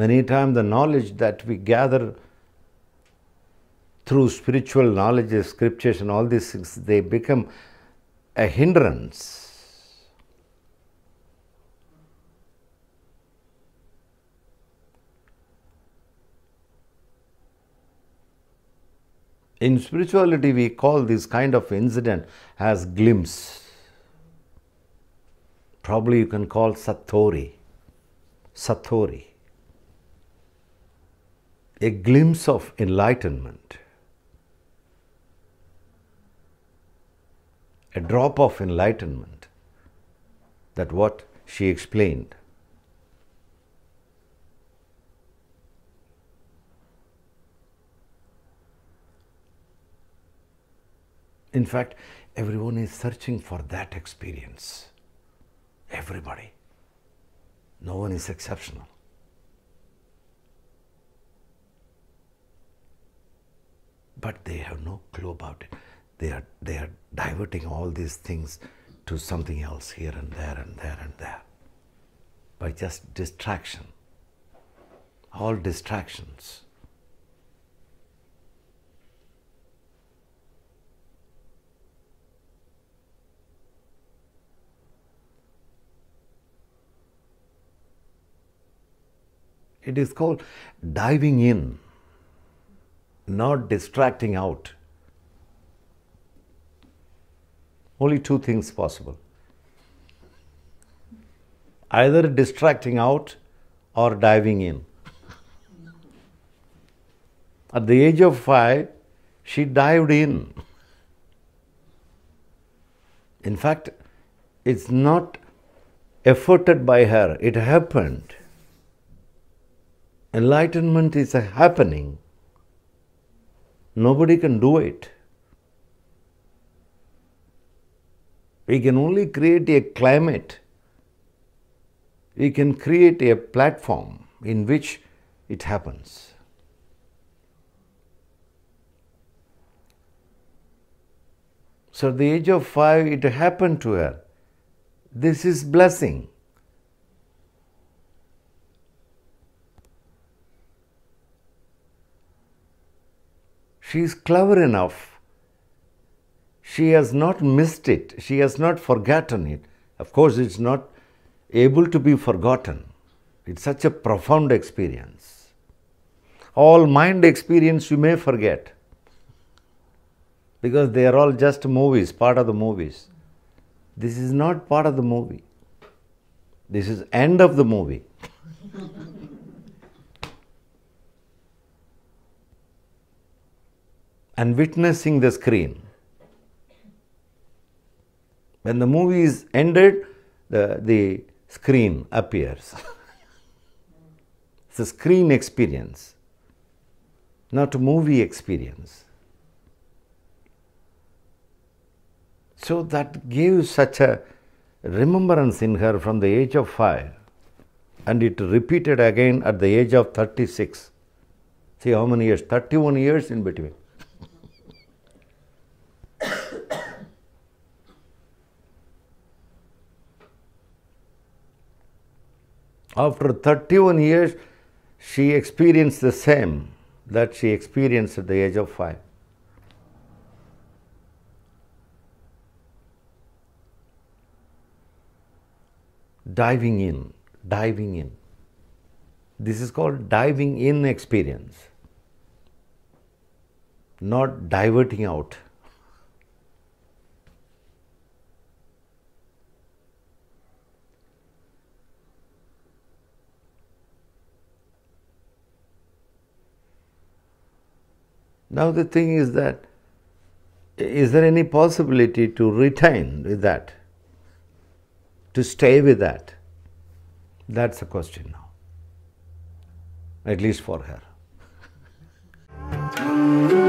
Many times the knowledge that we gather through spiritual knowledge, scriptures and all these things, they become a hindrance. In spirituality, we call this kind of incident as glimpse. Probably you can call satori. Satori. A glimpse of enlightenment. A drop of enlightenment. That's what she explained. In fact, everyone is searching for that experience. Everybody. No one is exceptional. But they have no clue about it. They are diverting all these things to something else here and there and there and there. By just distraction. All distractions. It is called diving in, not distracting out. Only two things possible. Either distracting out or diving in. At the age of 5, she dived in. In fact, it's not efforted by her, it happened. Enlightenment is a happening. Nobody can do it. We can only create a climate. We can create a platform in which it happens. So at the age of 5, it happened to her. This is blessing. She is clever enough. She has not missed it. She has not forgotten it. Of course, it's not able to be forgotten. It's such a profound experience. All mind experience you may forget, because they are all just movies, part of the movies. This is not part of the movie. This is end of the movie. And witnessing the screen. When the movie is ended, the screen appears. It's a screen experience, not a movie experience. So that gave such a remembrance in her from the age of 5, and it repeated again at the age of 36. See how many years? 31 years in between. After 31 years, she experienced the same that she experienced at the age of 5. Diving in, diving in. This is called diving in experience, not diverting out. Now the thing is that, is there any possibility to retain with that, to stay with that? That's the question now, at least for her.